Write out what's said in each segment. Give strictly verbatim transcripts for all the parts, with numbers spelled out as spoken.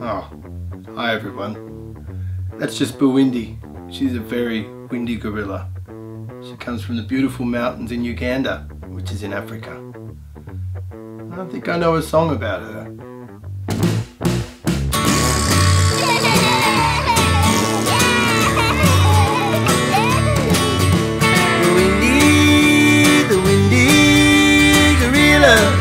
Oh, hi everyone. That's just Bwindi. She's a very windy gorilla. She comes from the beautiful mountains in Uganda, which is in Africa. I don't think I know a song about her. The windy, the windy gorilla.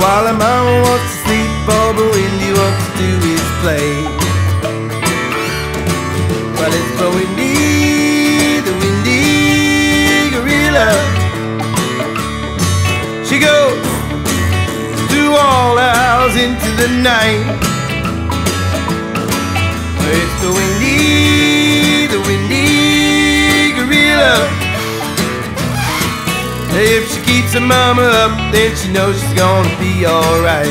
While her mama wants to sleep, all the windy wants to do is play. But it's the windy, the windy gorilla. She goes through all hours into the night. It's the windy, the windy. If she keeps her mama up, then she knows she's gonna be alright.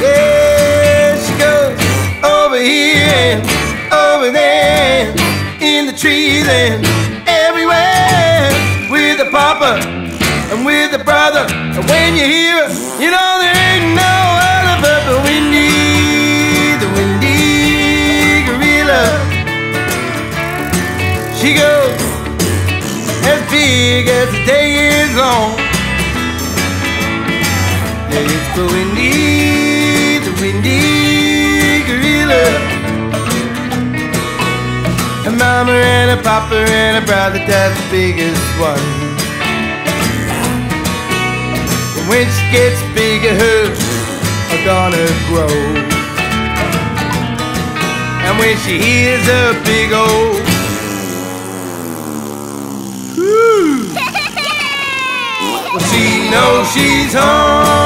Yeah, she goes over here and over there, in the trees and everywhere, with her papa and with her brother. And when you hear her, you know there ain't no other but the windy, the windy gorilla. She goes as big as the day is long. It's the windy, the windy gorilla. Her mama and her papa and her brother, that's the biggest one. And when she gets bigger, hers are gonna grow. And when she hears a big old she knows she's home.